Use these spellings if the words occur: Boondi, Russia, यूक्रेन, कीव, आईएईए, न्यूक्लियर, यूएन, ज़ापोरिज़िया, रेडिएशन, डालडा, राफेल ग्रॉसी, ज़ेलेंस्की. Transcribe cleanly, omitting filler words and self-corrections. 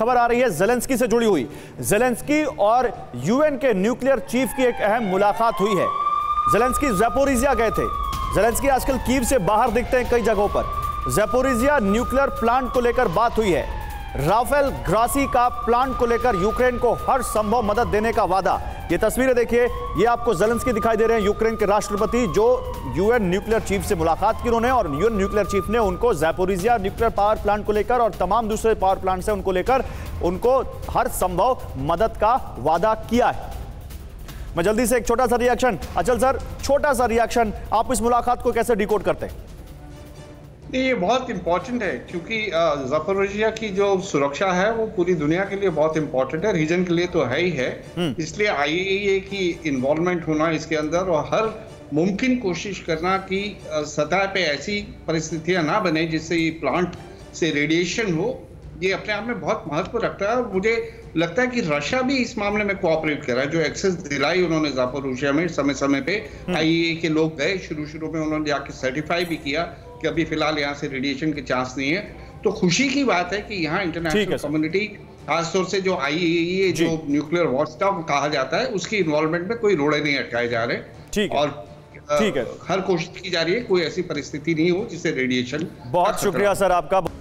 खबर आ रही है ज़ेलेंस्की से जुड़ी हुई। ज़ेलेंस्की और यूएन के न्यूक्लियर चीफ की एक अहम मुलाकात हुई है। ज़ेलेंस्की ज़ापोरिज़िया गए थे। ज़ेलेंस्की आजकल कीव से बाहर दिखते हैं कई जगहों पर। ज़ापोरिज़िया न्यूक्लियर प्लांट को लेकर बात हुई है। राफेल ग्रॉसी का प्लांट को लेकर यूक्रेन को हर संभव मदद देने का वादा। ये तस्वीरें देखिए, ये आपको ज़ेलेंस्की दिखाई दे रहे हैं, यूक्रेन के राष्ट्रपति, जो यूएन न्यूक्लियर चीफ से मुलाकात की उन्होंने, और यूएन न्यूक्लियर चीफ ने उनको ज़ापोरिज़िया न्यूक्लियर पावर प्लांट को लेकर और तमाम दूसरे पावर प्लांट से उनको लेकर उनको हर संभव मदद का वादा किया है। मैं जल्दी से एक छोटा सा रिएक्शन, अचल सर, छोटा सा रिएक्शन, आप इस मुलाकात को कैसे डिकोड करते हैं? ये बहुत इम्पॉर्टेंट है क्योंकि ज़ापोरिज़िया की जो सुरक्षा है वो पूरी दुनिया के लिए बहुत इम्पॉर्टेंट है, रीजन के लिए तो है ही है। इसलिए आईएईए की इन्वॉल्वमेंट होना इसके अंदर और हर मुमकिन कोशिश करना कि सतह पे ऐसी परिस्थितियां ना बने जिससे ये प्लांट से रेडिएशन हो, ये अपने आप में बहुत महत्व रखता है। और मुझे लगता है कि रशिया भी इस मामले में कोऑपरेट कर रहा है। जो एक्सेस दिलाई उन्होंने ज़ापोरिज़िया में, समय समय पे आईएईए के लोग गए, शुरू में उन्होंने जाके सर्टिफाई भी किया कि अभी फिलहाल यहाँ से रेडिएशन के चांस नहीं है। तो खुशी की बात है कि यहाँ इंटरनेशनल कम्युनिटी, खासतौर से जो आईएईए, जो न्यूक्लियर वॉचडॉग कहा जाता है, उसकी इन्वॉल्वमेंट में कोई रोड़े नहीं अटकाए जा रहे और हर कोशिश की जा रही है कोई ऐसी परिस्थिति नहीं हो जिससे रेडिएशन। बहुत शुक्रिया सर आपका।